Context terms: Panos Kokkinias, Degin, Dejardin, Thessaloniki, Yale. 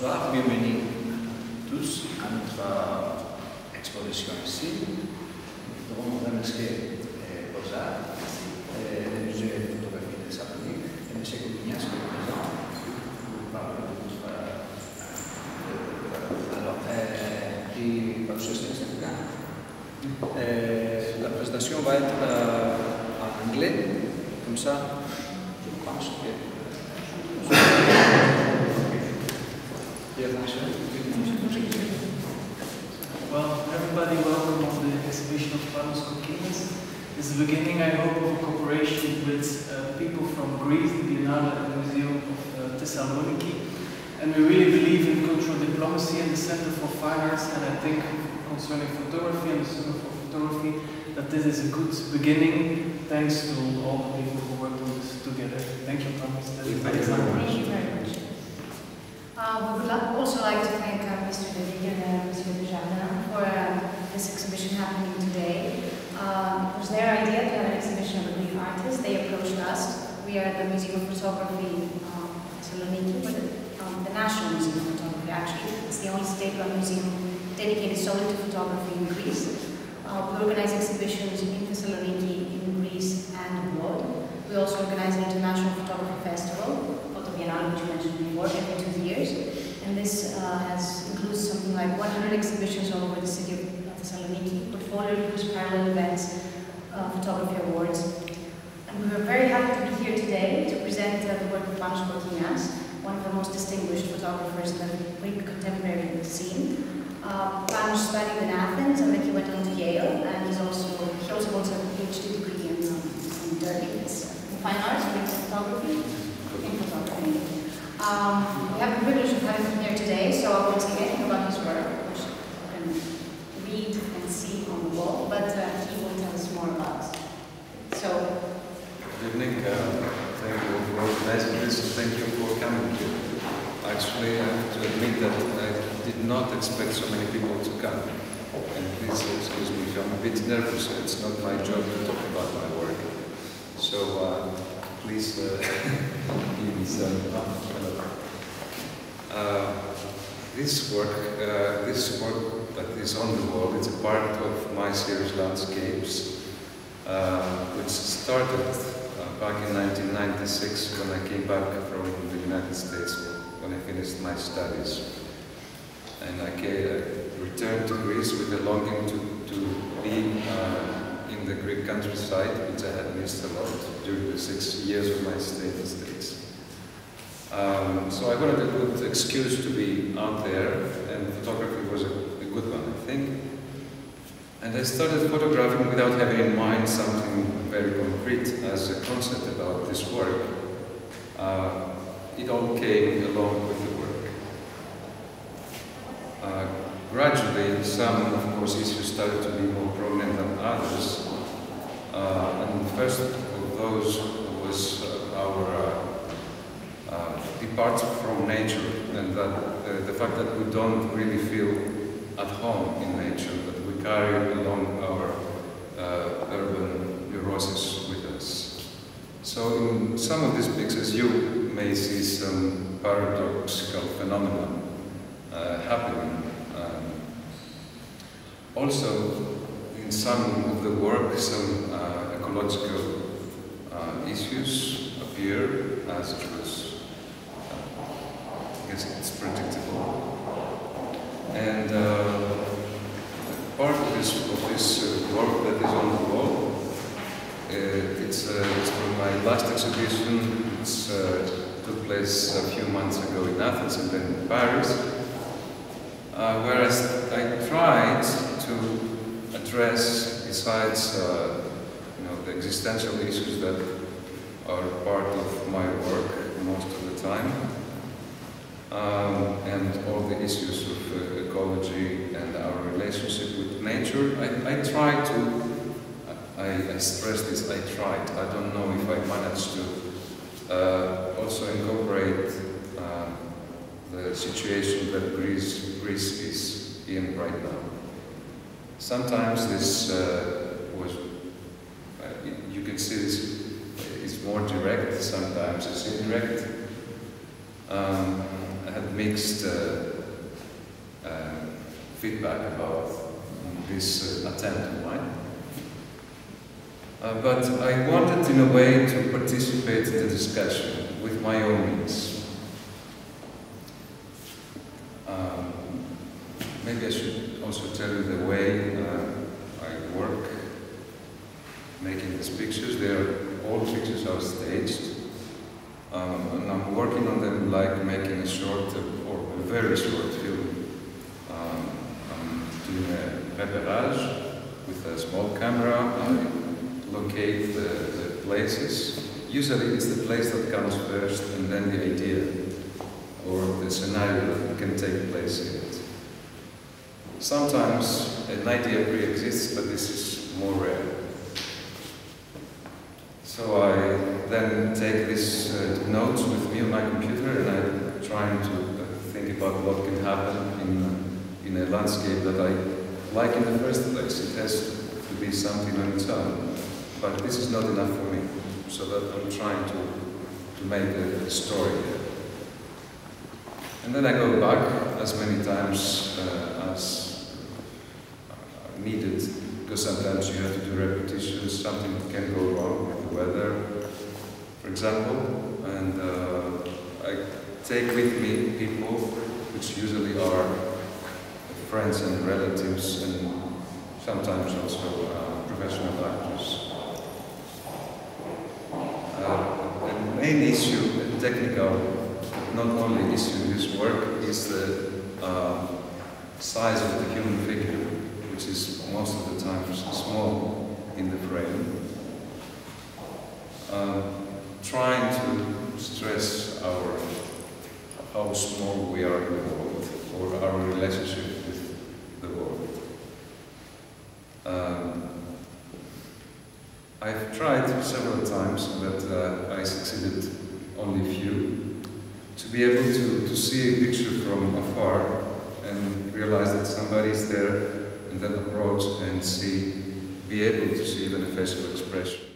Bonsoir, bienvenue tous à notre exposition ici. Nous avons remercié Beaux-Arts, le musée de photographie de Thessalonique, et M. Kokkinias qui est présent pour parler de notre. Alors, qui participent à cette carte. La présentation va être en anglais, comme ça, je pense que. Well, everybody, welcome to the exhibition of Panos Kokkinias. This is the beginning, I hope, of cooperation with people from Greece, the Biennale and the Museum of Thessaloniki. And we really believe in cultural diplomacy and the Center for Finance, and I think concerning photography and the Center for Photography, that this is a good beginning, thanks to all the people who worked on this together. Thank you, Panos. Thank you very much. We would also like to thank Mr. Degin and Mr. Dejardin for this exhibition happening today. It was their idea to have an exhibition of new artists. They approached us. We are at the Museum of Photography Thessaloniki, the National Museum of Photography actually. It's the only state-run museum dedicated solely to photography in Greece. We organize exhibitions in Thessaloniki, in Greece and abroad. We also organize an international photography festival, Biennale, which you mentioned before, every 2 years, and this includes something like 100 exhibitions all over the city of Thessaloniki, portfolio reviews, parallel events, photography awards. And we are very happy to be here today to present the work of Panos Kokkinias, one of the most distinguished photographers in the Greek contemporary scene. Panos studied in Athens, and then he went on to Yale, and he also holds a PhD degree in Turkey, in fine arts and photography. We have the privilege of having him here today, so I won't say anything about his work, which you can read and see on the wall, but he will tell us more about it. So, good evening. Thank you for organizing this, and thank you for coming here. Actually, I have to admit that I did not expect so many people to come. And please excuse me if I'm a bit nervous. It's not my job to talk about my work. So, please give me some. This work that is on the wall, it's a part of my series Landscapes, which started back in 1996 when I came back from the United States when I finished my studies. And I returned to Greece with a longing to be in the Greek countryside, which I had missed a lot during the 6 years of my stay in the States. So I got a good excuse to be out there, and photography was a good one, I think. And I started photographing without having in mind something very concrete as a concept about this work. It all came along with the work. Gradually, some, of course, issues started to be more prominent than others. And the first of those was our departure from nature, and that the fact that we don't really feel at home in nature, that we carry along our urban neuroses with us. So in some of these pictures you may see some paradoxical phenomena happening. Also, in some of the work, some ecological issues appear, as it was, I guess it's predictable. And part of this work that is on the wall, it's from my last exhibition, which took place a few months ago in Athens and then in Paris, whereas I tried to address, besides the existential issues that are part of my work most of the time, and all the issues of ecology and our relationship with nature, I stress this, I tried, I don't know if I managed to also incorporate the situation that Greece is in right now. Sometimes this you can see this is more direct, sometimes it's indirect. I had mixed feedback about this attempt of mine. But I wanted, in a way, to participate in the discussion with my own means. Maybe I should also tell you the way I work making these pictures. All pictures are staged. And I'm working on them like making a short or a very short film. I'm doing a repérage with a small camera. Locate the places. Usually it's the place that comes first and then the idea or the scenario that can take place in it. Sometimes an idea pre-exists, but this is more rare. So I then take these notes with me on my computer and I'm trying to think about what can happen in a landscape that I like in the first place. It has to be something on its own. But this is not enough for me, so that I'm trying to make a story there. And then I go back as many times as needed, because sometimes you have to do repetitions, something can go wrong with the weather, for example. And I take with me people, which usually are friends and relatives, and sometimes also professional actors. The main issue, a technical, not only issue in this work, is the size of the human figure, which is most of the time small in the frame. Trying to stress how small we are in the world, or our relationship with the world. I've tried several times, but I succeeded only a few, to be able to see a picture from afar and realize that somebody is there, and then approach and be able to see even a facial expression.